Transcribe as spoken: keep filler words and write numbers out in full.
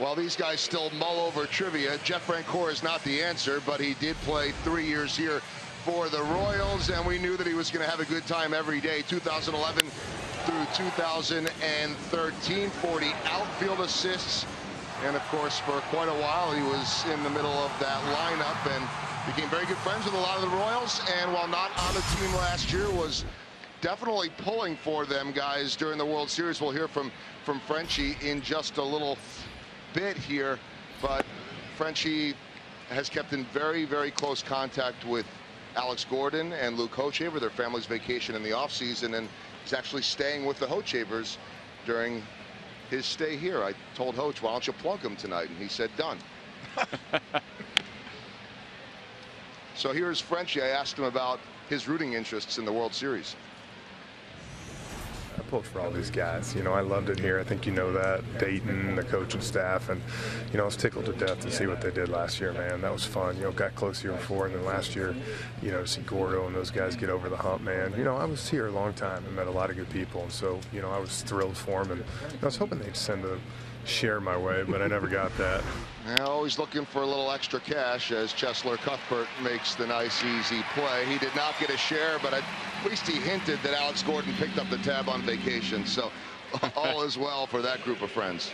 While these guys still mull over trivia, Jeff Francoeur is not the answer, but he did play three years here for the Royals, and we knew that he was going to have a good time every day. two thousand eleven through two thousand thirteen, forty outfield assists, and of course for quite a while he was in the middle of that lineup and became very good friends with a lot of the Royals. And while not on the team last year, was definitely pulling for them guys during the World Series. We'll hear from from Frenchie in just a little bit here, but Frenchie has kept in very very close contact with Alex Gordon and Luke Hochevar. Their family's vacation in the offseason, and he's actually staying with the Hochevars during his stay here. I told Hoch, why don't you plug him tonight, and he said done. So here's Frenchie. I asked him about his rooting interests in the World Series. I pulled for all these guys. You know, I loved it here. I think you know that. Dayton, the coaching staff, and, you know, I was tickled to death to see what they did last year, man. That was fun. You know, got close here before, and then last year, you know, to see Gordo and those guys get over the hump, man. You know, I was here a long time and met a lot of good people, and so, you know, I was thrilled for them, and I was hoping they'd send a share my way, but I never got that. Now, always looking for a little extra cash, as Chesler Cuthbert makes the nice, easy play. He did not get a share, but at least he hinted that Alex Gordon picked up the tab on vacation. So all is well for that group of friends.